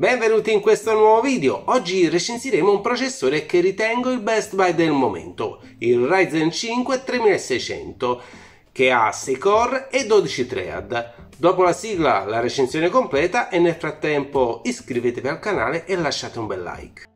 Benvenuti in questo nuovo video. Oggi recensiremo un processore che ritengo il best buy del momento, il Ryzen 5 3600, che ha 6 core e 12 thread. Dopo la sigla la recensione completa e nel frattempo iscrivetevi al canale e lasciate un bel like.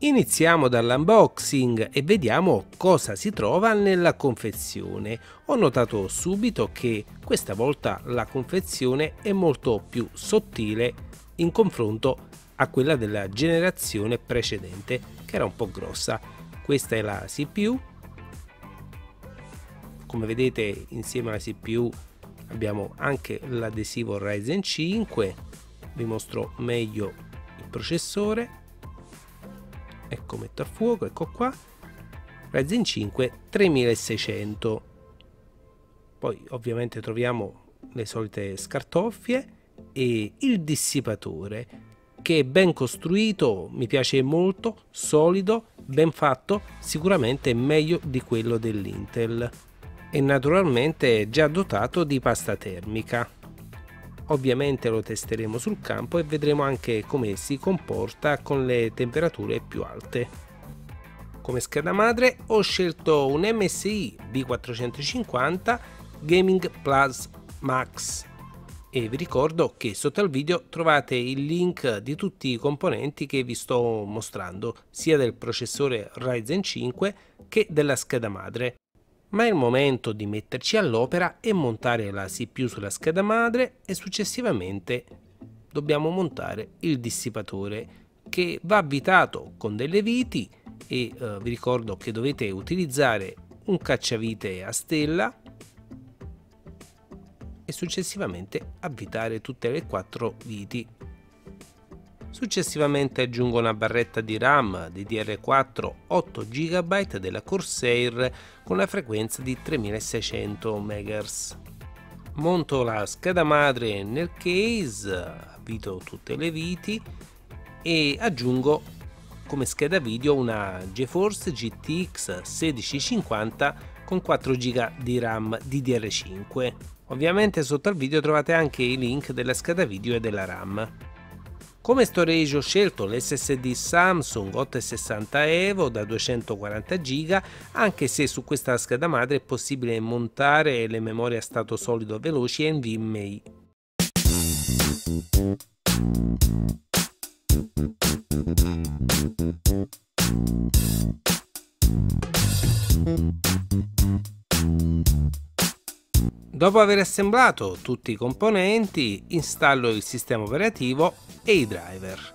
Iniziamo dall'unboxing e vediamo cosa si trova nella confezione. Ho notato subito che questa volta la confezione è molto più sottile in confronto a quella della generazione precedente, che era un po' grossa. Questa è la CPU. Come vedete, insieme alla CPU abbiamo anche l'adesivo Ryzen 5. Vi mostro meglio il processore. Ecco, metto a fuoco, ecco qua, Ryzen 5 3600. Poi ovviamente troviamo le solite scartoffie e il dissipatore, che è ben costruito, mi piace molto, solido, ben fatto, sicuramente meglio di quello dell'Intel, e naturalmente è già dotato di pasta termica. Ovviamente lo testeremo sul campo e vedremo anche come si comporta con le temperature più alte. Come scheda madre ho scelto un MSI B450 Gaming Plus Max e vi ricordo che sotto al video trovate il link di tutti i componenti che vi sto mostrando, sia del processore Ryzen 5 che della scheda madre. Ma è il momento di metterci all'opera e montare la CPU sulla scheda madre, e successivamente dobbiamo montare il dissipatore, che va avvitato con delle viti e vi ricordo che dovete utilizzare un cacciavite a stella e successivamente avvitare tutte le 4 viti. Successivamente aggiungo una barretta di RAM DDR4 8 GB della Corsair con la frequenza di 3600 MHz. Monto la scheda madre nel case, avvito tutte le viti e aggiungo come scheda video una GeForce GTX 1650 con 4 GB di RAM DDR5. Ovviamente sotto al video trovate anche i link della scheda video e della RAM. Come storage ho scelto l'SSD Samsung 860 EVO da 240 GB, anche se su questa scheda madre è possibile montare le memorie a stato solido veloci e NVMe. Dopo aver assemblato tutti i componenti, installo il sistema operativo e i driver.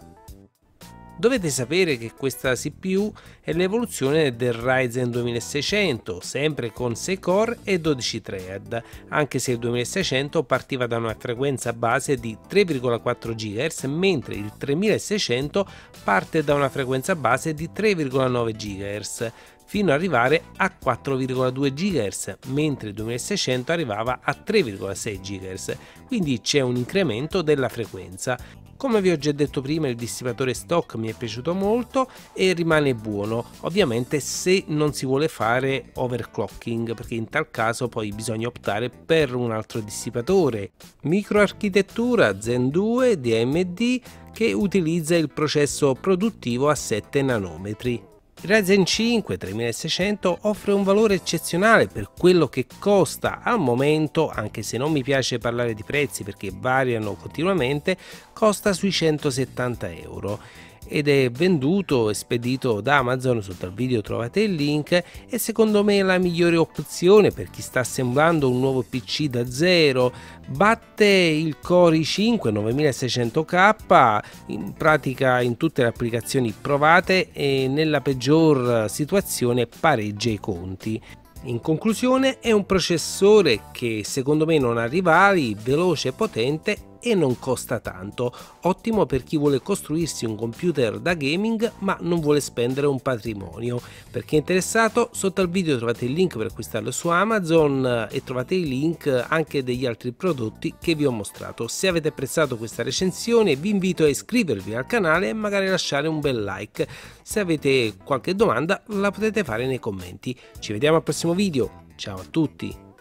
Dovete sapere che questa CPU è l'evoluzione del Ryzen 2600, sempre con 6 core e 12 thread, anche se il 2600 partiva da una frequenza base di 3,4 GHz, mentre il 3600 parte da una frequenza base di 3,9 GHz. Fino ad arrivare a 4,2 GHz, mentre il 2600 arrivava a 3,6 GHz, quindi c'è un incremento della frequenza. Come vi ho già detto prima, il dissipatore stock mi è piaciuto molto e rimane buono, ovviamente se non si vuole fare overclocking, perché in tal caso poi bisogna optare per un altro dissipatore. Microarchitettura Zen 2 di AMD, che utilizza il processo produttivo a 7 nanometri. Il Ryzen 5 3600 offre un valore eccezionale per quello che costa al momento, anche se non mi piace parlare di prezzi perché variano continuamente. Costa sui 170 euro ed è venduto e spedito da Amazon, sotto al video trovate il link. E secondo me è la migliore opzione per chi sta assemblando un nuovo PC da zero. Batte il Core i5 9600K in pratica in tutte le applicazioni provate e nella peggior situazione pareggia i conti. In conclusione, è un processore che secondo me non ha rivali, veloce e potente, e non costa tanto, ottimo per chi vuole costruirsi un computer da gaming ma non vuole spendere un patrimonio. Per chi è interessato, sotto al video trovate il link per acquistarlo su Amazon e trovate i link anche degli altri prodotti che vi ho mostrato. Se avete apprezzato questa recensione vi invito a iscrivervi al canale e magari lasciare un bel like. Se avete qualche domanda la potete fare nei commenti. Ci vediamo al prossimo video, ciao a tutti!